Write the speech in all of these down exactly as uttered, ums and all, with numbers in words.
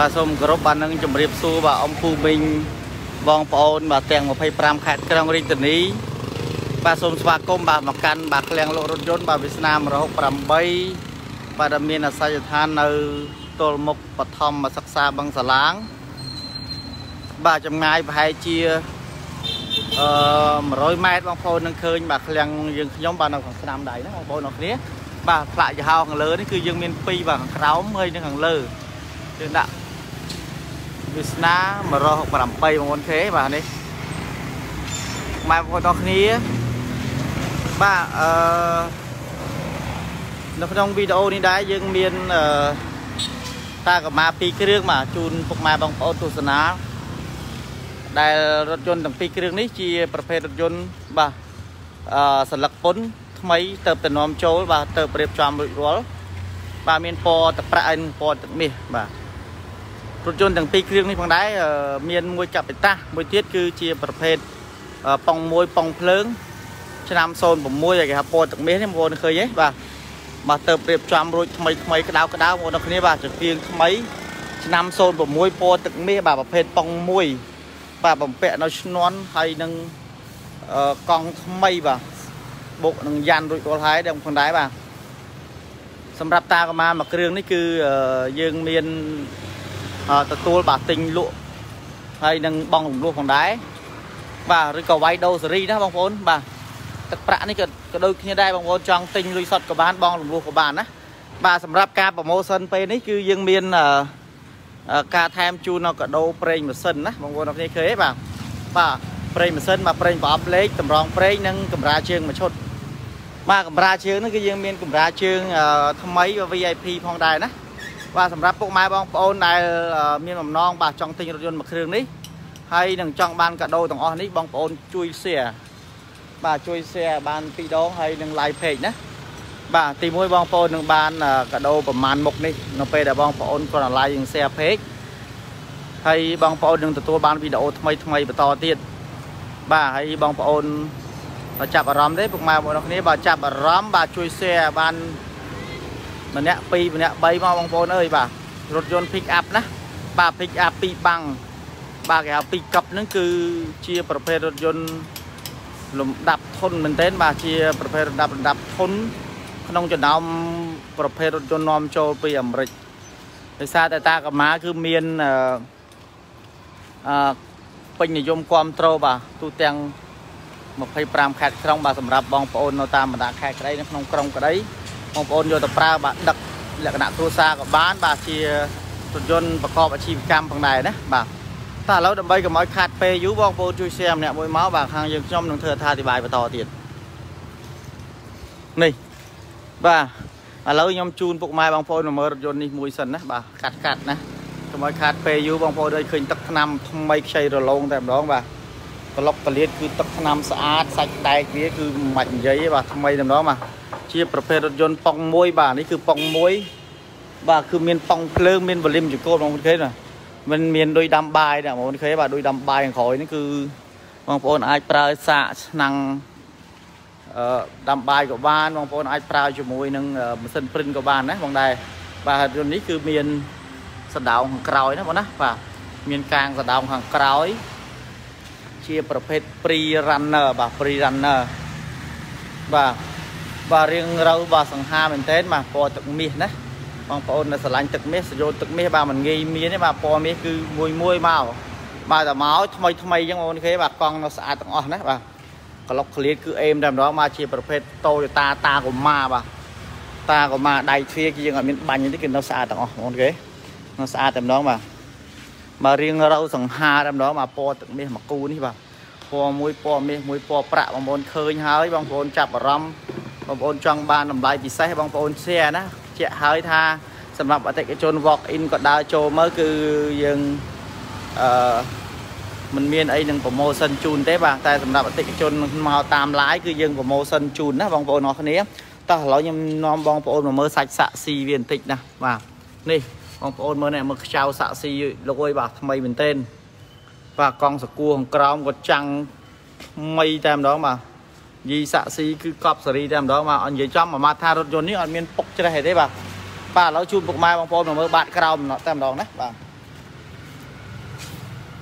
Bà xôm group ban nâng chùm riêng xu bà ông Phu Minh vòng ôn bà tiền một phây pram khát trong riêng tình ý. Bà xôm xóa công bà mặc căn bà kèng lộ rốt dôn bà Việt Nam rồi hốc pram bay. Bà đâm miên là xa dự than nâu tôl mục bà thom bà sắc xa băng xà láng. Bà chùm ngay bà hai chia rồi mát bóng phô nâng khơn bà kèng dương nhóm bà nâng khoảng năm đấy nó bôi nọc nế. Bà lại dự hào hàng lơ đấy cứ dương miên phi bà ráo mây nâng hàng lơ. Đừng đạo Việt Nam mà rồi học bà làm bay bằng con thế bà này mai một đọc nghĩa bà nó trong video đi đá dương miên ta có ma pi cái rương mà chun phục mai bằng ô tô sná đài rốt chun đằng pi cái rương này chi prepare rốt chun bà sản lặc bốn mấy tập tình nóm châu và tập đẹp tròn bụi đó bà miền po tập ra anh po tập mì bà rút chôn đằng pi riêng đi bằng đáy miền môi cặp ta môi tiết cứ chia bật hết pong môi pong lớn cho nam sơn của môi là cái hộp po tập mì thêm vô nó khơi ấy bà mà tập đẹp tròn rồi mấy mấy cái đau cái đau một nó kia bà trực riêng mấy cho nam sơn của môi po tập mì bà bật hết pong môi bà bỏng pẹ nó nón hay nâng con mây bà bộ nâng gian rồi có thái đồng con đáy bà sầm rạp ta mà mà cái riêng đấy cứ dương miền tập tuôn bà tình lụa hay đang bong lủng lụa còn đáy và rồi cầu bay đâu rồi đó bong vốn bà tập rã này cái đôi khi đây bong vốn trong tình lụi sọt của bạn bong lủng lụa của bạn á và sầm rạp ca promotion pe đấy cứ dương miền ca tham chu nó cả đô promotion á bong vốn nó như thế bà và promotion mà promotion và update tầm rong promotion nâng cầm ra chương mà chốt mà cầm ra chương nó cứ dương miền cầm ra chương thâm mấy và vi ai pi phong đài đó. Và sầm rạp bộ máy bong ôn này miền mầm non bà trong tinh rồi một riêng đấy hay đừng trong ban cả đôi tổng on đấy bong ôn chui xe bà chui xe ban pi đó hay đừng lại phê nhé bà tìm môi bong ôn đừng ban cả đôi và màn mục đi nó về là bong ôn còn là lại dừng xe phê hay bong ôn đừng từ tua ban video thay thay và to tiền bà hay bong ôn nó chạp vào rắm đấy bộ máy bộ nó này bà chạp vào rắm bà chui xe ban mình nè pi mình nè bay mau bong phôn ơi bà rốt yon pick up nè bà pick up pi bằng bà cái pick up nó cứ chia prepare rốt yon lùm đập thôn mình tên bà chia prepare đập đập thôn không cho nào prepare rốt yon nom cho pi ẩm rịch từ xa tại ta cả má cứ miên pin để yom quam trâu bà tu teng một phây pram khẹt trong bà sầm rạp bong phôn nó ta mình đã khẹt cái đấy nó không cái đấy ông ôn vô tập ra bạn đặt là cái nạn thua xa của bán bà chia tuần dân và co và chim cam bằng này đấy bà ta lâu đầm bay cái máy khát phê dú bong vô chui xem nè môi máu bà hàng dừng trong đường thừa tha thì bài và tỏ tiền này bà à lâu nhóm chun bụng mai bong phôi mà mơ dân đi mùi sần đấy bà khát khát nè cái máy khát phê dú bong phôi đây khinh tắc năm không mấy xây rồi lông tạm đó bà và lọc tờ liệt cứ tắc năm xã sạch tay kia cứ mạnh giấy và không mấy tầm đó mà chia prepare rốt yon pong môi bà này cứ pong môi bà cứ miền pong phơ miền vật lim chỉ cô bằng thế này mình miền đôi đam bài nè bằng thế bà đôi đam bài khỏi nó cứ bằng phôn ai pra xạ năng đam bài của ban bằng phôn ai pra cho môi nâng sân print của ban đấy bằng đây và rốt này cứ miền sạt đào hàng còi đó bọn á và miền càng sạt đào hàng còi chia prepare pre runner bà pre runner và bà riêng rau bà sẵn ha mình tên mà phò tực miết đấy bằng phôn là sẵn lành tực miết vô tực miết bà mình nghi miếng đấy bà phò miết cứ mùi mùi màu bà đã máu thay thay chẳng ôn thế bà con nó xa tặng ổn đấy bà có lọc liệt cứ êm đàm đó mà chỉ bà phê tôi ta ta của ma bà ta của ma đầy thuê kia ở miếng bánh như thế nó xa tặng ổn thế nó xa tầm đó mà mà riêng rau sẵn ha đàm đó mà phò tực miết mà cú đi bà phò mùi phò miết mùi phò prạ bằng phôn khơi hơi bằng phôn chạp vào râm bong ôn trong ban làm lại bị say bong ôn xe đó chạy hơi tha sầm lập ở tại cái chôn vọt in còn đa châu mới cứ dừng mình miên ấy đừng promotion chun thế bà tại sầm lập ở tại cái chôn màu tam lái cứ dừng promotion chun đó bong ôn nó thế ta nói nhưng non bong ôn mà mơ sạch xạ xì viên tịch nè và đi bong ôn mơ này mực trao xạ xì lôi bạc mây mình tên và con sọc cua hồng crom còn trăng mây tam đó mà vì xạ xí cứ cọp xử lý làm đó mà anh dưới trong mà mà tha rốt dồn ní anh miên bốc cho đây thế bà bà lão chun bục mai bằng phôn mà mơ bạn cao nó tam đòn đấy bà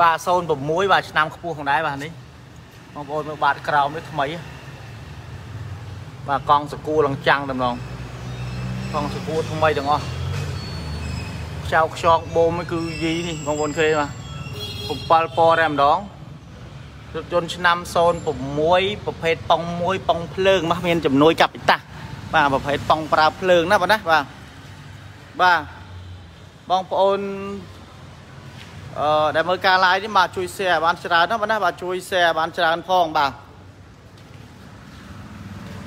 bà xôn bụng muối bà năm khu không đáy bà này mà bồn mà bạt cào mới mấy bà con sờ cua lằng trăng đầm lòng con sờ cua không may được không sao cho bồn mới cứ gì đi con bồn kia màผม pal po em đó chôn năm xôn bụng muối bột hết bông muối bông phơi mà miền chấm nuôi cặp ta bà bột hết bông pra phơi đó bà đó bà bà bông bồn để mới ca lại nhưng mà chui xe bán trà nó vẫn bà chui xe bán trà ăn phong bà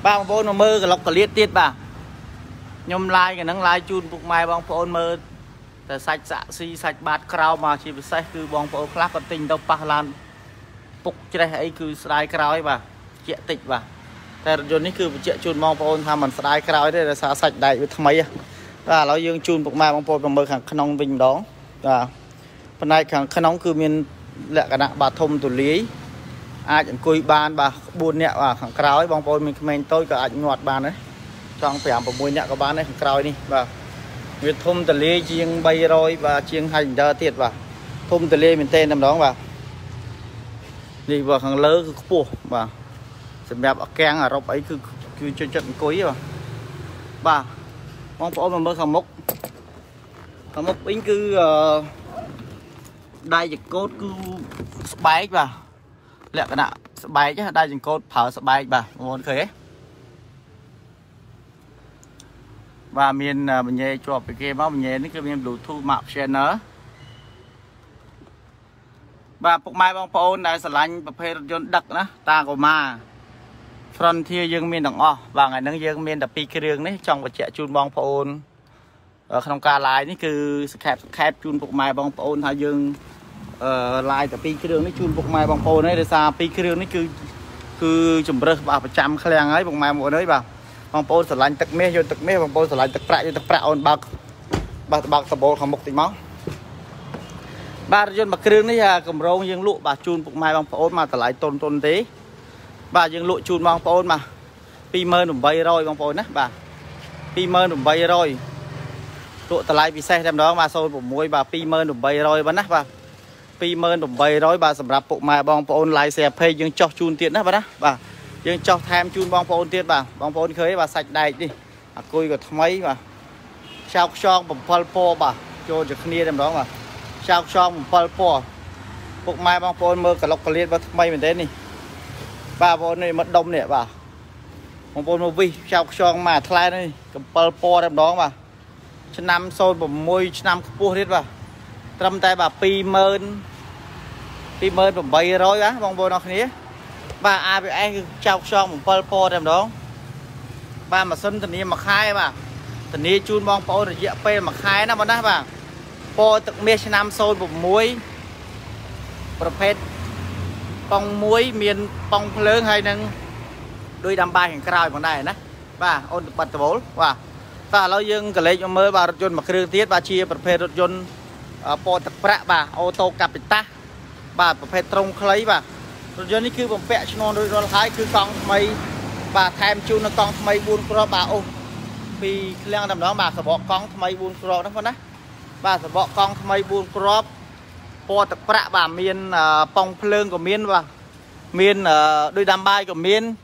ba ông phôn mà mơ cái lọc cả liệt tiết bà nhôm lai cái nắng lai chun bụng mai bông phôn mơ để sạch dạ si sạch bát cào mà chỉ phải sạch cứ bông phôn khác còn tình đâu pa lan phục chơi ấy cứ sài cào ấy bà chuyện tịch bà tại rồi này cứ chuyện chun bông phôn tham mình sài cào ấy để xả sạch đại với thằng mấy à nói dương chun bụng mai bông phôn bằng mơ hàng khăn vinh đó à phần này càng khăn nóng cứ miền lệ cả nặng bà thông tủ lý ai chẳng cùi bàn bà buồn nhẹ và khẳng cáo ấy bóng bồn mình mình tôi cả ảnh ngọt bàn đấy trong phải một mùi nhẹ có bán này khẳng cáo đi và Việt thông tủ lý chiêng bay rồi và chiêng hành ra thiệt và thông tủ lý mình tên làm đó và đi vào khẳng lỡ cứ phù và sẽ mẹp ở keng ở rộng ấy cứ cứ cho trận cuối và bà bóng bồn mà mới khẳng mốc khẳng mốc ính cứ uh, đai dừng cốt cứ bái bà lẹ cái nào bái chứ đai dừng cốt phở sập bái bà muốn thế và miền mình nhẹ cho cái kia bao mình nhẹ nó cái miền đủ thu mạo xe nữa và phục mai bông phôn này sờ lạnh và phê dân đặc nữa ta của ma phần thia dương miền đồng o và ngày nắng dương miền đặc pi kia riêng đấy trong và trẻ chun bông phôn ở trong ca lái này cứ khép khép chun bột mai bông phôn hai dương lái tập pi cái đường này chun bột mai bông phôn đấy để xa pi cái đường này cứ cứ chấm bơ vào phải chăm khăn làng ấy bột mai mỗi đấy bà bông phôn sờ lạnh tật mê cho tật mê bông phôn sờ lạnh tật bạ cho tật bạ ôn bạc bạc bạc tập bột không một tình máu ba chun bạc cái đường này là cầm râu dương lụa bà chun bột mai bông phôn mà sờ lạnh tôn tôn tí bà dương lụa chun bông phôn mà pi mơ đùm bay rồi bông phôn đấy bà pi mơ đùm bay rồi tụ tờ lại vì xe đem đó mà xôi bụng muối bà pi mơn đùm bay rồi bắn á bà pi mơn đùm bay rồi bà sầm rạp bộ mai bong phôn lái xe phê nhưng cho chun tiền á bà đó bà nhưng cho tham chun bong phôn tiền bà bong phôn khơi bà sạch đầy đi à cùi của mấy mà sao cho bụng phal po bà cho được nia đem đó mà sao cho bụng phal po bộ mai bong phôn mơ cả lọc cả liên và mấy mình đến đi bà phôn này mất đông nè bà bong phôn mơ vi sao cho mà thay này cầm phal po đem đó mà năm xôn một môi năm cua hết và trăm tay bà pi mơn pi mơn một bay rồi á bông bôi nó khía bà ai bị anh trao cho một palpo đem đó ba mà xuân tình yêu mà khai bà tình yêu chun bong po rồi dẹp pe mà khai nó mà đó bà po tự mê năm xôn một môi prophet bong muối miền bong lớn hay nâng đôi đam bài hình cào bằng này nè bà ôn bật bố và và lâu dương cái lấy cho mới bà rút mà kêu tiết bà chia bật phê rút dồn po tập bạ bà ô tô capita bà bật phê trong lấy bà rút dồn cứ bằng vẽ cho nó rồi thái cứ con mấy bà tham chu nó con mấy buôn pro bà ô vì liên làm đó bà sẽ bỏ con mấy buôn pro đó con á bà sẽ bỏ con mấy buôn pro po tập bạ bà miền pong phơi của miền và miền đôi đam bay của miền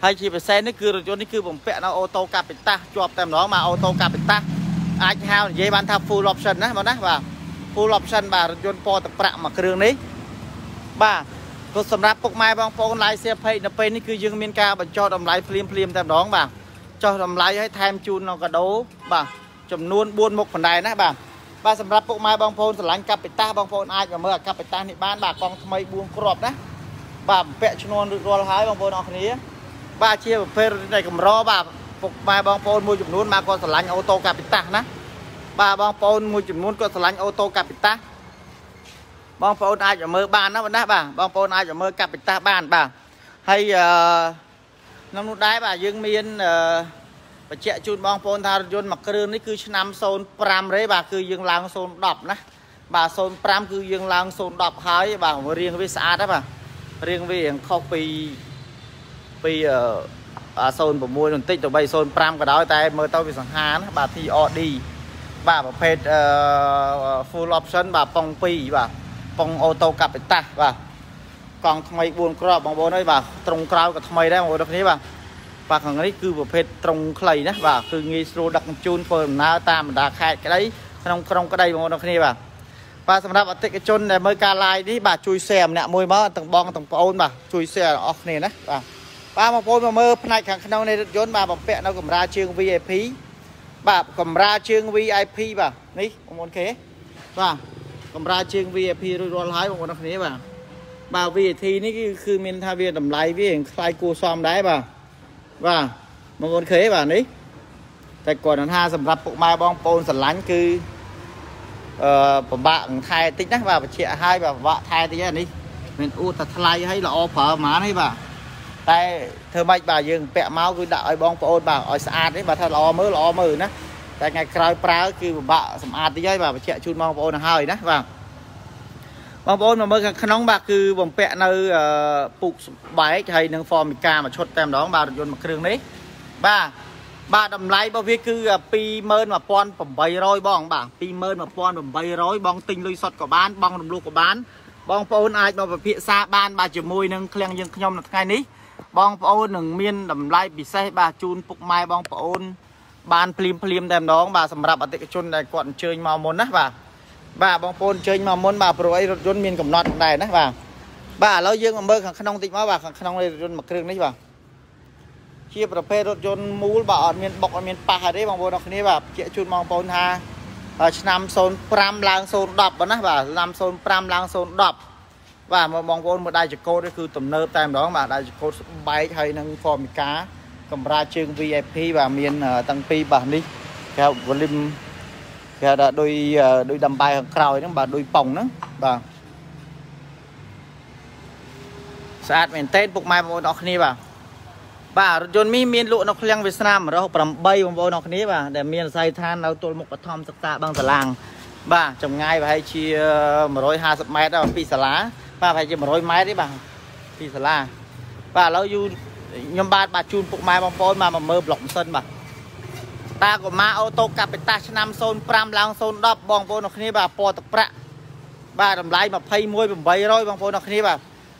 hay chỉ phải xe nó cứ rồi cho nó cứ bằng vẽ nó ô tô capita cho tem đó mà ô tô capita ai hao dây ban tháp full option á mà đó và full option bà cho po tập bạ mà kêu đấy bà tôi sắm ráp bọc mai bong phone lái xe pay nó pay nó cứ dương miền cao bà cho đầm lái phim phim tem đó bà cho đầm lái hay tham chun nó cả đấu bà chấm luôn buôn một phần này nè bà bà sắm ráp bọc mai bong phone sắm lái capita bong phone ai mà mơ capita thì ban bà con thay buông crop đấy bà vẽ cho nó được rồi hái bong phone nó này bà chia một phê này cầm ro bà phục mai bong phôn mua chụp luôn mà con sờ lạnh ô tô capita nè bà bong phôn mua chụp luôn con sờ lạnh ô tô capita bong phôn ai chở mơ bàn đó bà bà bong phôn ai chở mơ capita bàn bà hay năm nút đáy bà dương miên và chạy chun bong phôn thao chun mặc kêu cứ năm xôn pram đấy bà cứ dương lang xôn đập nè bà xôn pram cứ dương lang xôn đập hái bà riêng với xã đó bà riêng với copy vì à xôn bụng môi tích tụi bay xôn pram cái đó tay mơ tao vì sẵn hán bà thì đi bà phết full option bà phong phi bà bông ô tô cặp ta và còn thay buồn cọ bóng bóng đấy và trong cao cả thay đấy mọi người thế và và thằng ấy cứ một phết trong khẩy đấy và cứ nghi số đặc chôn phần na ta mà đã khai cái đấy trong trong cái đây mọi người thế và và xong ra bạn cái chôn này mới ca lai đi bà chui xe nè môi má thằng bong thằng ôn mà chui xe off này đấy và ba mà phôi mà mơ này thằng khăn này chôn bà bọc vẹn đâu cầm ra chương vi ai pi bà cầm ra chương vi ai pi bà đấy muốn thế và cầm ra chương vi ai pi rồi rồi lái mọi người thế và bà vì thì ní cứ mình tha việc đầm lái với khai cua xóm đấy bà và một con khế bà đấy tại còn là ha sầm rập bộ mai bong pôn sần lánh cứ bạn thay tích đấy và chị hai và vợ thay tí đấy mình u thật thay hay là offer má đấy bà tại thơ mạch bà dừng bẹ máu cứ đợi bong pôn bà ở xa đấy bà thật lo mới lo mờ nữa tại ngày cày pra cứ vợ sầm ăn tí đấy bà chị chun bong pôn là hơi đấy và bóng bóng mà mới khăn nóng bạc cứ bóng pẹ nơi phục bài hay nâng form ca mà chốt tem đó bà được dồn một đường đấy ba ba đầm lái bao việc cứ pi mơn mà pon bầm bay rồi bong bảng pi mơn mà pon bầm bay rồi bong tinh lưới sọt của bán bong đồng lúa của bán bong pon ai mà về phía xa ban ba chữ môi nâng keng dương nhom là ngay ní bong pon nâng miên đầm lái bị say bà chun phục mai bong pon ban plim plim tem đó bà sầm rập ở tiệm chun này còn chơi màu môn đó bà bà bóng pôn chơi mà muốn bà rồi run miền cầm nọt này đấy bà bà lâu dương mà mơ khăn nông tịnh má bà khăn nông này run mặc kêu đấy bà chia bờ pê rồi run mũ bà ở miền bọc ở miền pa đấy bóng pôn đó kia bà chia chun bóng pôn ha năm sôn pram lang sôn đập đó bà năm sôn pram lang sôn đập và một bóng pôn một đại trực cô đấy cứ tầm nơ tam đó mà đại trực cô bay hay nâng form cá cầm ra chương vi ai pi và miền tăng pi bà đi theo volume kìa đã đôi đôi đầm bài hàng cào nó bà đôi pòng nữa bà sát miền tây buộc mai bọn nó kia bà bà John mi miền lụa nó kêu Việt Nam mà nó cầm bay bọn nó kia bà để miền Sài Than nó tuôn một bát thom sập tạ bằng sả làng bà trồng ngay và hay chia một đôi hai sập mét đó phi sả lá bà phải chia một đôi máy đấy bà phi sả lá bà lâu du nhom ba bà chun buộc mai bọn phôi mà mà mơ lỏng sân bà ta của má ô tô cặp ta năm sôn pram lang sôn đập bong vô nó kia bà po tập pra bà làm lái mà phay môi bầm bay rồi bong vô nó kia bà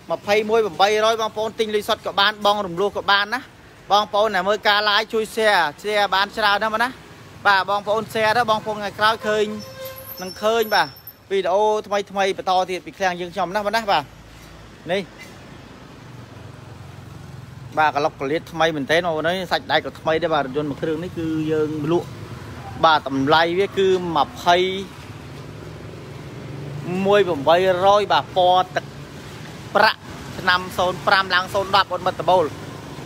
mà phay môi bầm bay rồi bong vô tinh lý sọt của ban bong rồng lô của ban á bong vô này mới cá lái chui xe xe bán ra đó mà ná bà bong vô xe đó bong vô ngày cào khơi nâng khơi bà vì ô thay thay bà to thì bị kẹng dương chồng đó mà ná bà này bà cả lọc của liệt thay mình thế nó nói sạch đại của thay đấy bà dồn một cái đường đấy cứ dương lụa bà tầm lay với cứ mập hay môi bầm bay rồi bà po tật pra năm sôn pram lang sôn đập con mật bầu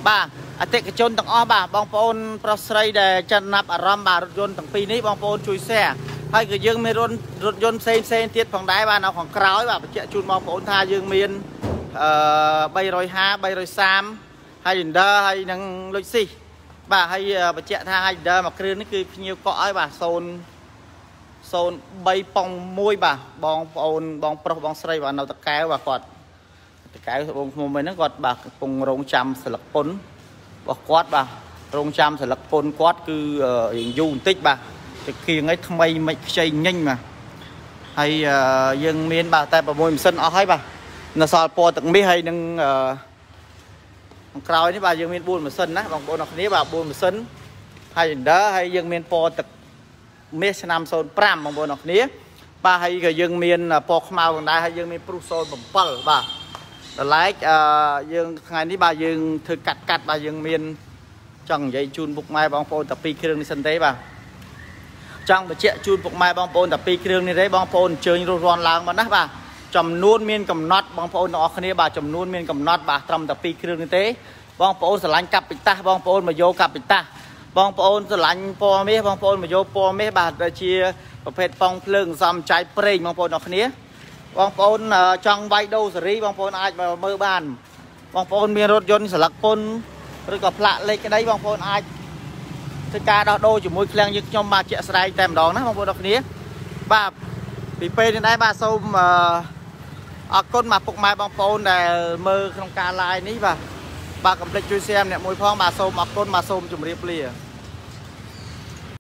bà à tệ cái chôn thằng o bà bong phone prosray để chân nạp ở ram bà dồn thằng pi nấy bong phone chui xe hay cái dương miền rôn dồn sen sen tiết phòng đáy bà nào khoảng cào bà chạy chun bong phone tha dương miền bay rồi ha bay rồi sam hay đừng đơ hay năng lôi xì bà hay bà chạy tha hay đơ mà kêu nó cứ nhiều cõi bà sôn sôn bay pong môi bà bong bong bong pro bong sray bà nào tất cả bà quạt tất cả bong mình nó quạt bà cùng rong trăm sờ lật pôn bà quạt bà rong trăm sờ lật pôn quạt cứ hình dung tích bà thì khi ngay thằng mày mày chạy nhanh mà hay dân miền bà ta bà môi mình sân ở hay bà là sao po tận mi hay năng cào đấy bà dương miền buôn mà sân á bằng bộ nọc ní bà buôn mà sân hay đó hay dương miền po tật miền nam sơn pram bằng bộ nọc ní bà hay cái dương miền po màu bằng đá hay dương miền pru sơn bằng pal bà lái dương ngày ní bà dương thử cắt cắt bà dương miền chẳng dây chun bục mai bằng po tập pi kêu đi sân đấy bà chẳng mà chuyện chun bục mai bằng po tập pi kêu đi đấy bằng po chơi rồi ròn làng mà nát bà chầm nuôn miên cầm nát bong phôi nó khné bà chầm nuôn miên cầm nát bà trầm tập pi kêu như thế bong phôi sờ lánh cặp bị ta bong phôi mà vô cặp bị ta bong phôi sờ lánh po mé bong phôi mà vô po mé bà chia tập phết phong lưng dầm trái prey bong phôi nó khné bong phôi trong vai đâu seri bong phôi ai mà mơ bàn bong phôi miên rốt yến sờ lắc phôi rồi gặp lạ lấy cái đấy bong phôi ai tất cả đó đôi chỉ môi keng như trong bà chẹt sài tem đó nó bong phôi nó khné bà bị pe như đấy bà sâu mà à, con mà phục mai bong phôn này mơ không ca lai ní bà bà cầm lịch chui xem nè môi phong bà xôm à, con mà xôm chùm riêng lìa